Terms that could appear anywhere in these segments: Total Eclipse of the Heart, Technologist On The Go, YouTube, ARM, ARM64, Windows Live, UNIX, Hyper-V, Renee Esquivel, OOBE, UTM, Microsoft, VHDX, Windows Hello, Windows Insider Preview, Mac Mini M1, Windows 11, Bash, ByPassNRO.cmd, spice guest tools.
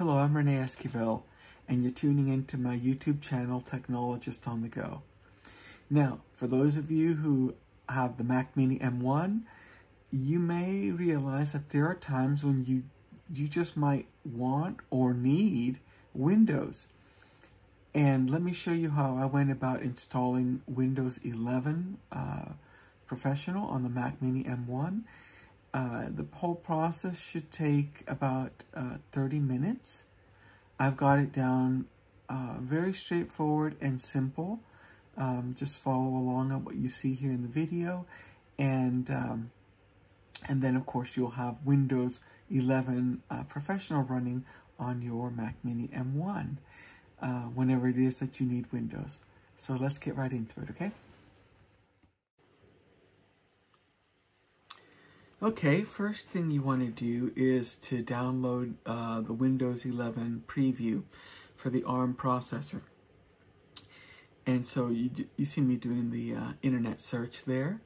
Hello, I'm Renee Esquivel, and you're tuning into my YouTube channel, Technologist On The Go. Now, for those of you who have the Mac Mini M1, you may realize that there are times when you just might want or need Windows. And let me show you how I went about installing Windows 11 Professional on the Mac Mini M1. The whole process should take about 30 minutes. I've got it down very straightforward and simple. Just follow along on what you see here in the video, and then of course you'll have Windows 11 Professional running on your Mac Mini M1 whenever it is that you need Windows. So let's get right into it, okay? Okay, first thing you want to do is to download the Windows 11 preview for the ARM processor. And so you see me doing the internet search there.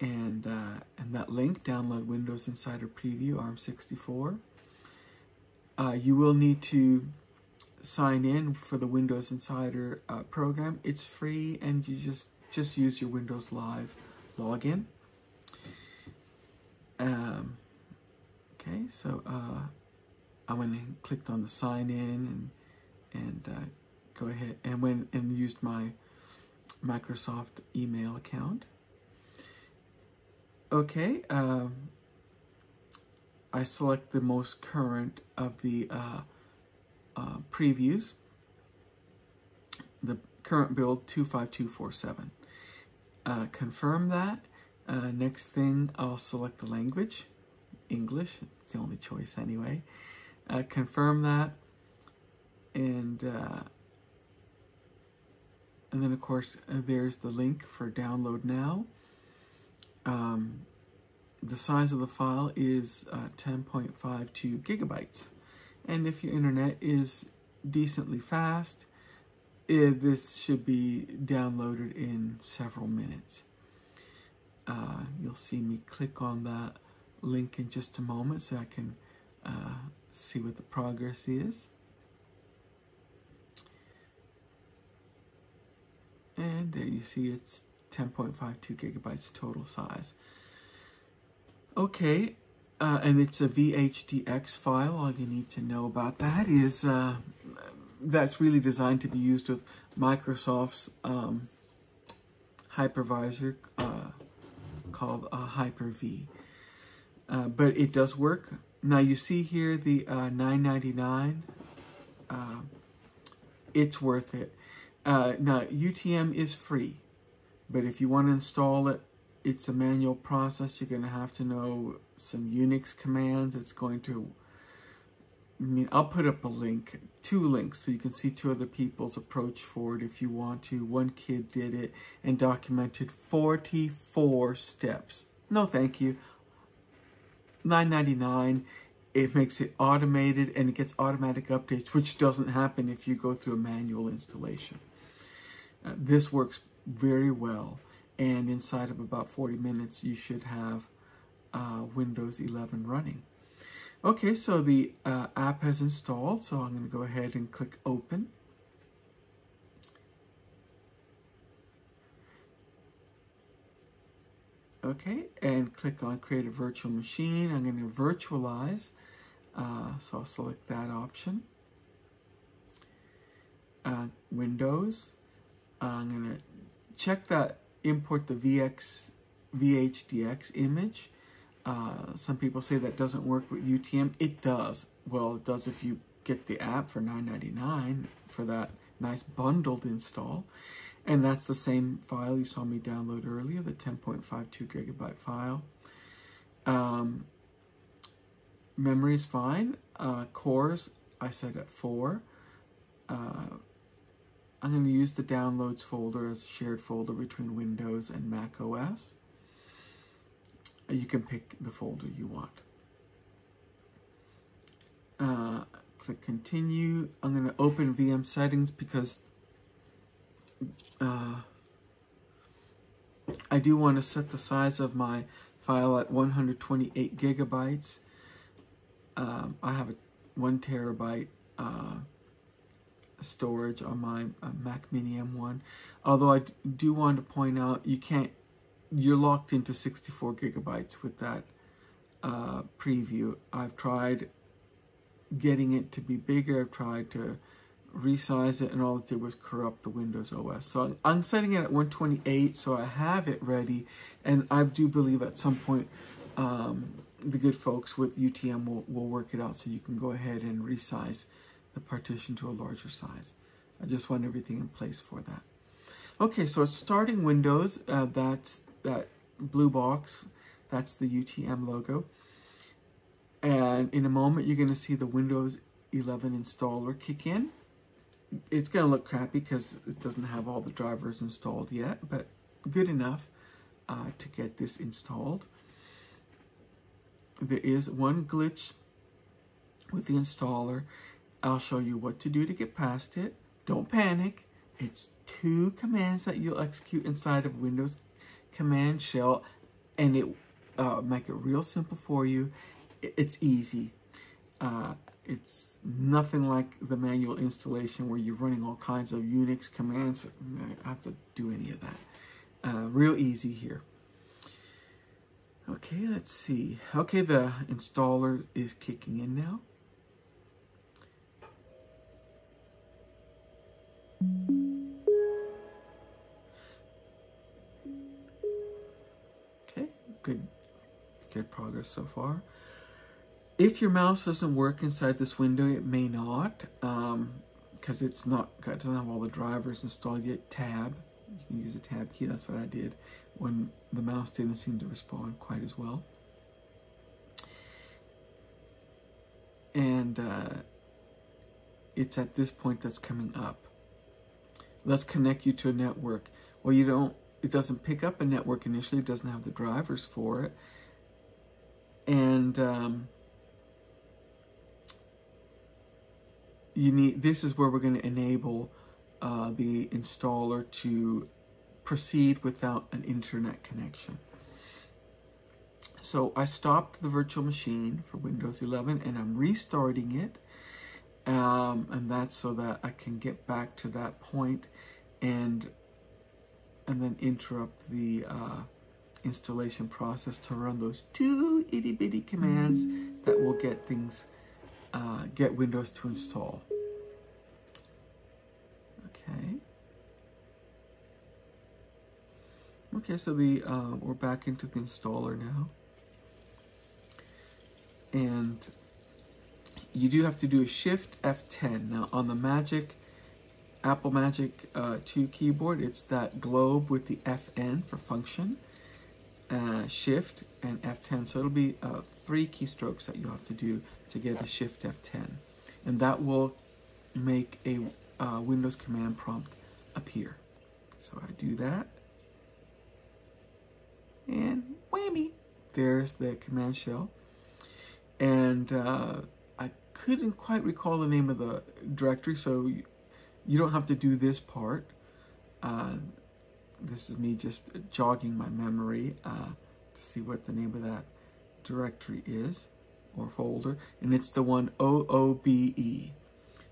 And that link, download Windows Insider Preview, ARM64. You will need to sign in for the Windows Insider program. It's free, and you just use your Windows Live login. Okay, so I went and clicked on the sign in and go ahead and went and used my Microsoft email account. Okay, I select the most current of the previews, the current build 25247. Confirm that. Next thing, I'll select the language, English, it's the only choice anyway. Confirm that, and then of course there's the link for download now. The size of the file is 10.52 gigabytes, and if your internet is decently fast, this should be downloaded in several minutes. You'll see me click on that link in just a moment so I can see what the progress is. And there you see it's 10.52 gigabytes total size. Okay, and it's a VHDX file. All you need to know about that is that's really designed to be used with Microsoft's hypervisor called Hyper-V, but it does work. Now you see here the $9.99. It's worth it. Now UTM is free, but if you want to install it, it's a manual process. You're going to have to know some UNIX commands. It's going to, I'll put up a link, two links, so you can see two other people's approach for it if you want to. One kid did it and documented 44 steps. No, thank you. $9.99. It makes it automated and it gets automatic updates, which doesn't happen if you go through a manual installation. This works very well. And inside of about 40 minutes, you should have Windows 11 running. Okay, so the app has installed, so I'm going to go ahead and click open. Okay, and click on create a virtual machine. I'm going to virtualize, so I'll select that option. Windows, I'm going to check that, import the VHDX image. Some people say that doesn't work with UTM. It does. Well, it does if you get the app for $9.99 for that nice bundled install. And that's the same file you saw me download earlier, the 10.52 gigabyte file. Memory is fine. Cores, I set at 4. I'm going to use the downloads folder as a shared folder between Windows and Mac OS. You can pick the folder you want. Click continue. I'm going to open VM settings because I do want to set the size of my file at 128 gigabytes. I have a 1 terabyte storage on my Mac Mini M1. Although I do want to point out, you can't, you're locked into 64 gigabytes with that preview. I've tried getting it to be bigger, I've tried to resize it, and all it did was corrupt the Windows OS. So I'm setting it at 128, so I have it ready, and I do believe at some point the good folks with UTM will work it out so you can go ahead and resize the partition to a larger size. I just want everything in place for that. Okay, so it's starting Windows. That's that blue box. That's the UTM logo. And in a moment, you're going to see the Windows 11 installer kick in. It's going to look crappy because it doesn't have all the drivers installed yet, but good enough to get this installed. There is one glitch with the installer. I'll show you what to do to get past it. Don't panic. It's 2 commands that you'll execute inside of Windows command shell, and it make it real simple for you. It's easy. It's nothing like the manual installation where you're running all kinds of UNIX commands. I have to do any of that. Real easy here. Okay, let's see. Okay, the installer is kicking in now. Okay, good progress so far. If your mouse doesn't work inside this window, it may not, because it doesn't have all the drivers installed yet. Tab, you can use a tab key. That's what I did when the mouse didn't seem to respond quite as well. And it's at this point that's coming up. Let's connect you to a network. Well, you don't, it doesn't pick up a network initially. It doesn't have the drivers for it. And this is where we're going to enable the installer to proceed without an internet connection. So I stopped the virtual machine for Windows 11 and I'm restarting it. And that's so that I can get back to that point and then interrupt the installation process to run those 2 itty bitty commands that will get things, get Windows to install. Okay. Okay, so the we're back into the installer now, and you do have to do a Shift F10. Now on the Magic, Apple Magic 2 keyboard, it's that globe with the FN for function, Shift, and F10. So it'll be 3 keystrokes that you'll have to do to get a Shift F10. And that will make a Windows command prompt appear. So I do that. And whammy, there's the command shell. And couldn't quite recall the name of the directory, so you don't have to do this part. This is me just jogging my memory to see what the name of that directory is, or folder, and it's the one OOBE.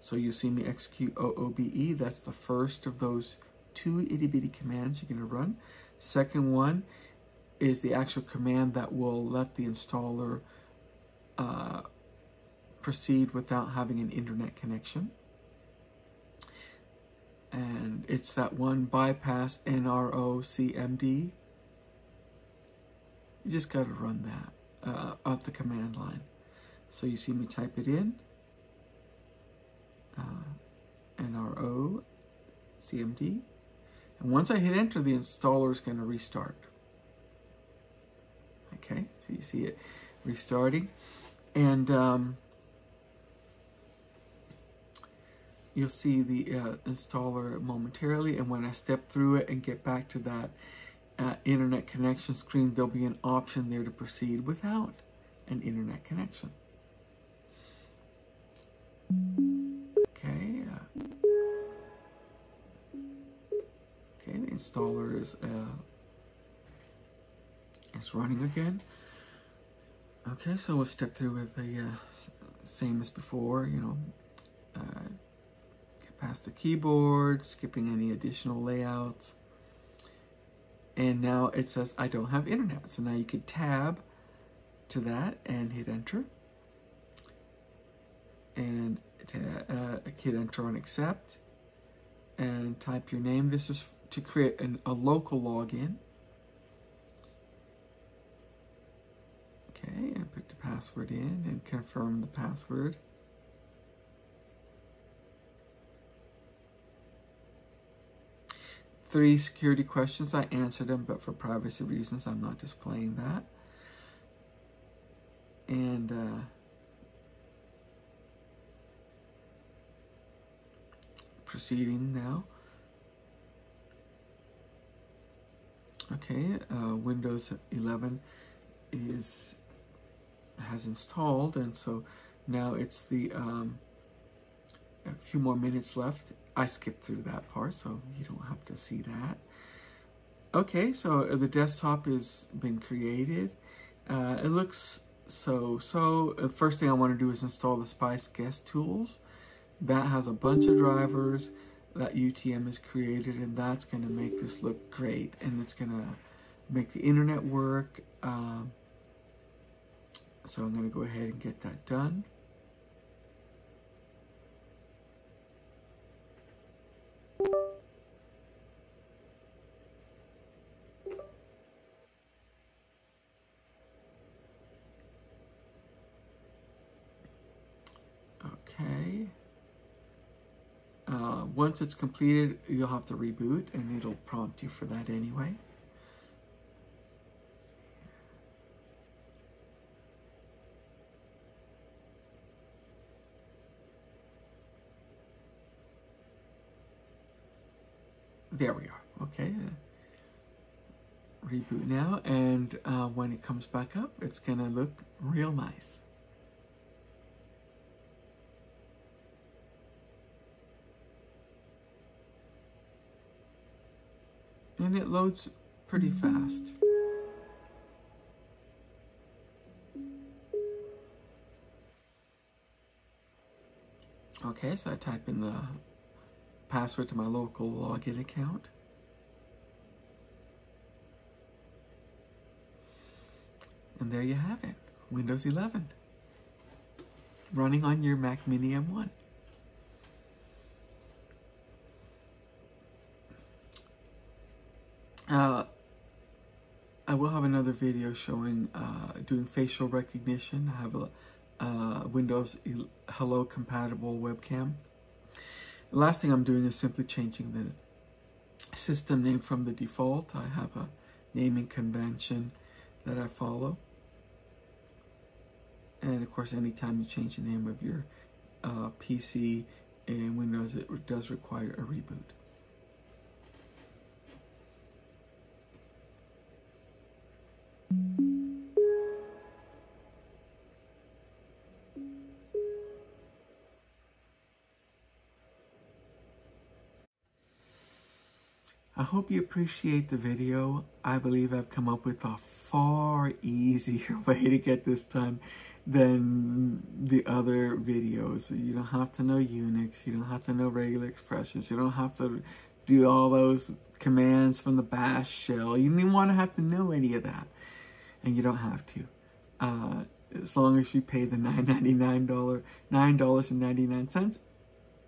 So you see me execute OOBE. That's the first of those 2 itty bitty commands you're gonna run. Second one is the actual command that will let the installer proceed without having an internet connection. And it's that one, ByPassNRO.cmd. You just got to run that up the command line. So you see me type it in, NRO.cmd. And once I hit enter, the installer is going to restart. Okay, so you see it restarting. And you'll see the installer momentarily, and when I step through it and get back to that internet connection screen, there'll be an option there to proceed without an internet connection. Okay. Okay, the installer is running again. Okay, so we'll step through with the same as before, you know, pass the keyboard, skipping any additional layouts. And now it says, I don't have internet. So now you could tab to that and hit enter. And hit enter and accept. And type your name. This is to create a local login. Okay, and put the password in and confirm the password. Three security questions, I answered them, but for privacy reasons, I'm not displaying that. And proceeding now. Okay, Windows 11 has installed, and so now it's the a few more minutes left. I skipped through that part, so you don't have to see that. Okay, so the desktop has been created. It looks so. The first thing I want to do is install the Spice Guest Tools. That has a bunch of drivers that UTM has created, and that's going to make this look great. And it's going to make the internet work. So I'm going to go ahead and get that done. Okay. Once it's completed, you'll have to reboot, and it'll prompt you for that anyway. There we are. Okay. Reboot now, and when it comes back up, it's going to look real nice. And it loads pretty fast. Okay, so I type in the password to my local login account. And there you have it, Windows 11, running on your Mac Mini M1. I will have another video showing doing facial recognition. I have a Windows Hello compatible webcam. The last thing I'm doing is simply changing the system name from the default. I have a naming convention that I follow. And of course, anytime you change the name of your PC in Windows, it does require a reboot. I hope you appreciate the video. I believe I've come up with a far easier way to get this done than the other videos. You don't have to know UNIX, you don't have to know regular expressions, you don't have to do all those commands from the Bash shell. You didn't want to have to know any of that. And you don't have to. As long as you pay the $9.99,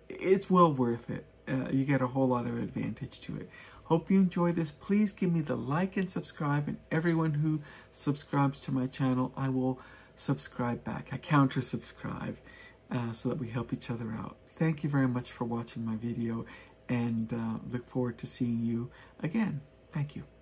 it's well worth it. You get a whole lot of advantage to it. Hope you enjoy this. Please give me the like and subscribe, and everyone who subscribes to my channel, I will subscribe back. I counter subscribe so that we help each other out. Thank you very much for watching my video, and look forward to seeing you again. Thank you.